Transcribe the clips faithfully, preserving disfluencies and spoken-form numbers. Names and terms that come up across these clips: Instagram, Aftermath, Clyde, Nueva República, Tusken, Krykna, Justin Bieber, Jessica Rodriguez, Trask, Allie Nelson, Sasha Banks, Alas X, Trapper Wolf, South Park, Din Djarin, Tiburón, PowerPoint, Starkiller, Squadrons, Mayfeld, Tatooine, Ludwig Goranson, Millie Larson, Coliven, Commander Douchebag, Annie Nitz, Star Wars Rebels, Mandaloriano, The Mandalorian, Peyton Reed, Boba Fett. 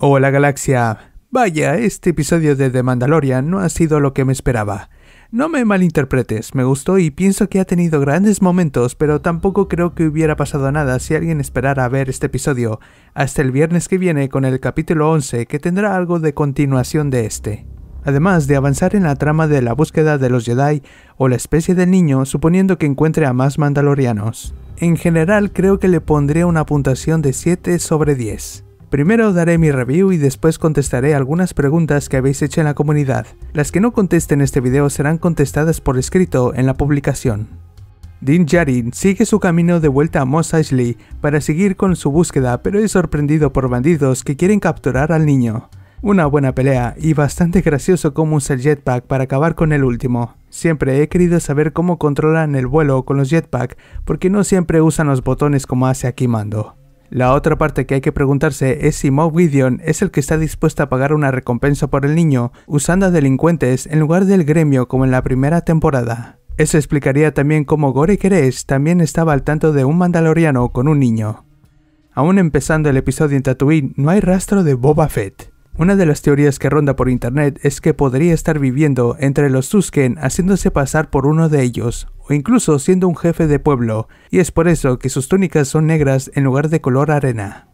Hola galaxia, vaya, este episodio de The Mandalorian no ha sido lo que me esperaba. No me malinterpretes, me gustó y pienso que ha tenido grandes momentos, pero tampoco creo que hubiera pasado nada si alguien esperara a ver este episodio hasta el viernes que viene con el capítulo once, que tendrá algo de continuación de este. Además de avanzar en la trama de la búsqueda de los Jedi o la especie del niño, suponiendo que encuentre a más mandalorianos. En general creo que le pondré una puntuación de siete sobre diez. Primero daré mi review y después contestaré algunas preguntas que habéis hecho en la comunidad. Las que no contesten este video serán contestadas por escrito en la publicación. Din Djarin sigue su camino de vuelta a Mos Eisley para seguir con su búsqueda, pero es sorprendido por bandidos que quieren capturar al niño. Una buena pelea y bastante gracioso cómo usa el jetpack para acabar con el último. Siempre he querido saber cómo controlan el vuelo con los jetpack, porque no siempre usan los botones como hace aquí Mando. La otra parte que hay que preguntarse es si Moff Gideon es el que está dispuesto a pagar una recompensa por el niño, usando a delincuentes en lugar del gremio como en la primera temporada. Eso explicaría también cómo Gore Krayt también estaba al tanto de un mandaloriano con un niño. Aún empezando el episodio en Tatooine, no hay rastro de Boba Fett. Una de las teorías que ronda por internet es que podría estar viviendo entre los Tusken haciéndose pasar por uno de ellos, o incluso siendo un jefe de pueblo, y es por eso que sus túnicas son negras en lugar de color arena.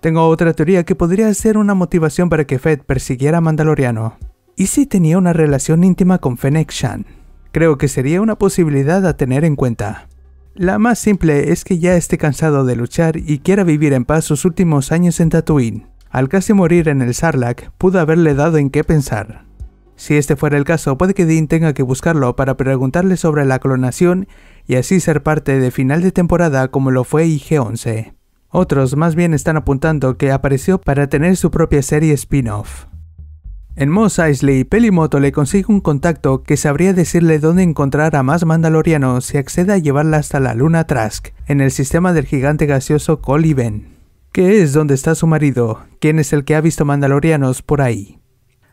Tengo otra teoría que podría ser una motivación para que Fett persiguiera a Mandaloriano. ¿Y si tenía una relación íntima con Fennec Shan? Creo que sería una posibilidad a tener en cuenta. La más simple es que ya esté cansado de luchar y quiera vivir en paz sus últimos años en Tatooine. Al casi morir en el Sarlacc, pudo haberle dado en qué pensar. Si este fuera el caso, puede que Din tenga que buscarlo para preguntarle sobre la clonación y así ser parte de final de temporada como lo fue I G once. Otros más bien están apuntando que apareció para tener su propia serie spin-off. En Mos Eisley, Pelimoto le consigue un contacto que sabría decirle dónde encontrar a más mandalorianos si accede a llevarla hasta la luna Trask, en el sistema del gigante gaseoso Coliven, que es donde está su marido, quien es el que ha visto mandalorianos por ahí.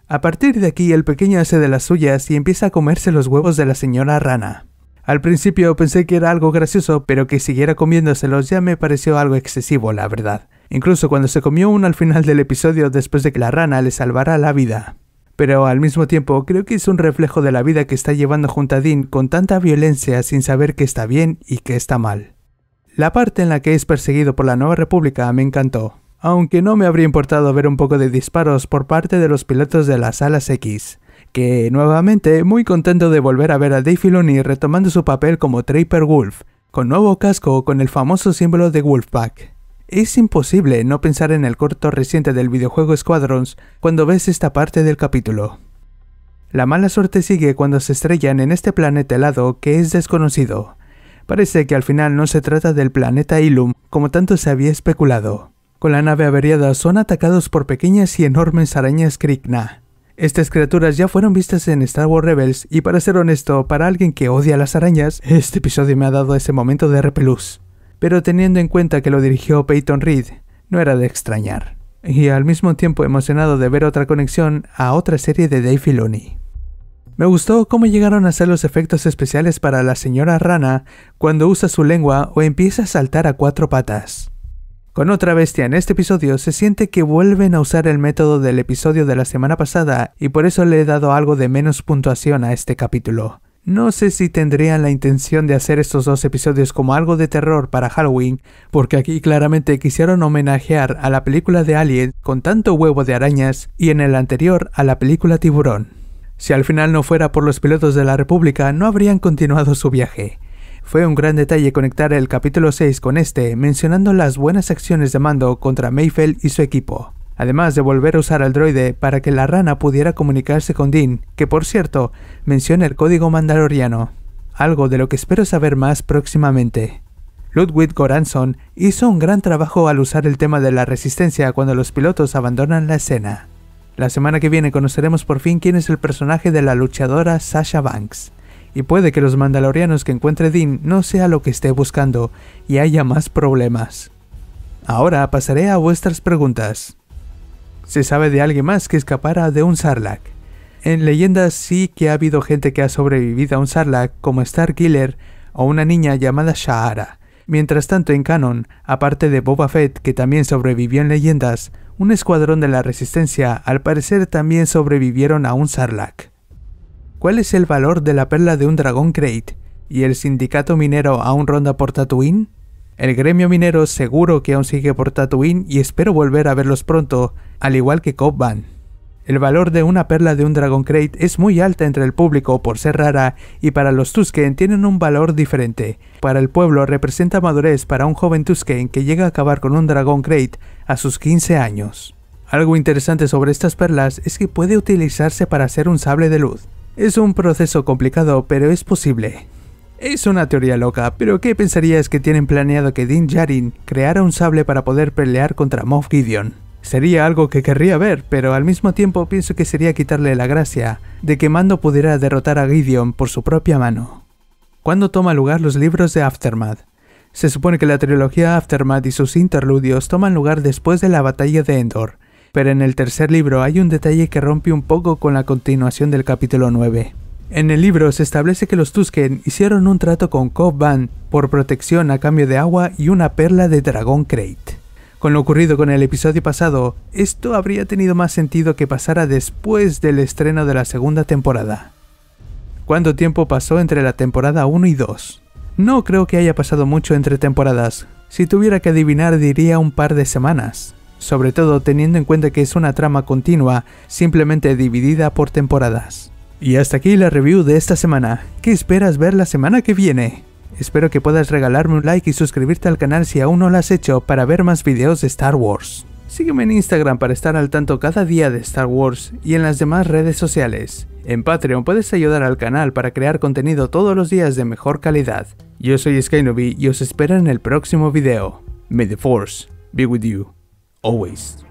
A partir de aquí el pequeño hace de las suyas y empieza a comerse los huevos de la señora rana. Al principio pensé que era algo gracioso, pero que siguiera comiéndoselos ya me pareció algo excesivo, la verdad. Incluso cuando se comió uno al final del episodio después de que la rana le salvara la vida. Pero al mismo tiempo creo que es un reflejo de la vida que está llevando junto a Din con tanta violencia sin saber qué está bien y qué está mal. La parte en la que es perseguido por la Nueva República me encantó, aunque no me habría importado ver un poco de disparos por parte de los pilotos de las Alas X, que nuevamente muy contento de volver a ver a Dave Filoni retomando su papel como Trapper Wolf, con nuevo casco con el famoso símbolo de Wolfpack. Es imposible no pensar en el corto reciente del videojuego Squadrons cuando ves esta parte del capítulo. La mala suerte sigue cuando se estrellan en este planeta helado que es desconocido. Parece que al final no se trata del planeta Ilum, como tanto se había especulado. Con la nave averiada son atacados por pequeñas y enormes arañas Krykna. Estas criaturas ya fueron vistas en Star Wars Rebels y, para ser honesto, para alguien que odia las arañas, este episodio me ha dado ese momento de repelús. Pero teniendo en cuenta que lo dirigió Peyton Reed, no era de extrañar. Y al mismo tiempo emocionado de ver otra conexión a otra serie de Dave Filoni. Me gustó cómo llegaron a hacer los efectos especiales para la señora rana cuando usa su lengua o empieza a saltar a cuatro patas. Con otra bestia en este episodio se siente que vuelven a usar el método del episodio de la semana pasada y por eso le he dado algo de menos puntuación a este capítulo. No sé si tendrían la intención de hacer estos dos episodios como algo de terror para Halloween, porque aquí claramente quisieron homenajear a la película de Alien con tanto huevo de arañas y en el anterior a la película Tiburón. Si al final no fuera por los pilotos de la República, no habrían continuado su viaje. Fue un gran detalle conectar el capítulo seis con este, mencionando las buenas acciones de Mando contra Mayfeld y su equipo. Además de volver a usar al droide para que la rana pudiera comunicarse con Din, que por cierto, menciona el código mandaloriano. Algo de lo que espero saber más próximamente. Ludwig Goranson hizo un gran trabajo al usar el tema de la resistencia cuando los pilotos abandonan la escena. La semana que viene conoceremos por fin quién es el personaje de la luchadora Sasha Banks. Y puede que los mandalorianos que encuentre Din no sea lo que esté buscando y haya más problemas. Ahora pasaré a vuestras preguntas. ¿Se sabe de alguien más que escapara de un Sarlacc? En leyendas sí que ha habido gente que ha sobrevivido a un Sarlacc, como Starkiller o una niña llamada Shaara. Mientras tanto en canon, aparte de Boba Fett que también sobrevivió en leyendas, un escuadrón de la Resistencia al parecer también sobrevivieron a un Sarlacc. ¿Cuál es el valor de la perla de un Dragón Krayt? ¿Y el sindicato minero aún ronda por Tatooine? El gremio minero seguro que aún sigue por Tatooine y espero volver a verlos pronto, al igual que Cobb Vanth. El valor de una perla de un Dragón Krayt es muy alta entre el público por ser rara y para los Tusken tienen un valor diferente. Para el pueblo representa madurez para un joven Tusken que llega a acabar con un Dragón Krayt a sus quince años. Algo interesante sobre estas perlas es que puede utilizarse para hacer un sable de luz. Es un proceso complicado, pero es posible. Es una teoría loca, pero ¿qué pensarías que tienen planeado que Din Djarin creara un sable para poder pelear contra Moff Gideon? Sería algo que querría ver, pero al mismo tiempo pienso que sería quitarle la gracia de que Mando pudiera derrotar a Gideon por su propia mano. ¿Cuándo toma lugar los libros de Aftermath? Se supone que la trilogía Aftermath y sus interludios toman lugar después de la batalla de Endor, pero en el tercer libro hay un detalle que rompe un poco con la continuación del capítulo nueve. En el libro se establece que los Tusken hicieron un trato con Cobb Vanth por protección a cambio de agua y una perla de Dragón Krayt. Con lo ocurrido con el episodio pasado, esto habría tenido más sentido que pasara después del estreno de la segunda temporada. ¿Cuánto tiempo pasó entre la temporada uno y dos? No creo que haya pasado mucho entre temporadas. Si tuviera que adivinar diría un par de semanas, sobre todo teniendo en cuenta que es una trama continua, simplemente dividida por temporadas. Y hasta aquí la review de esta semana. ¿Qué esperas ver la semana que viene? Espero que puedas regalarme un like y suscribirte al canal si aún no lo has hecho para ver más videos de Star Wars. Sígueme en Instagram para estar al tanto cada día de Star Wars y en las demás redes sociales. En Patreon puedes ayudar al canal para crear contenido todos los días de mejor calidad. Yo soy Skynobi y os espero en el próximo video. May the Force be with you, always.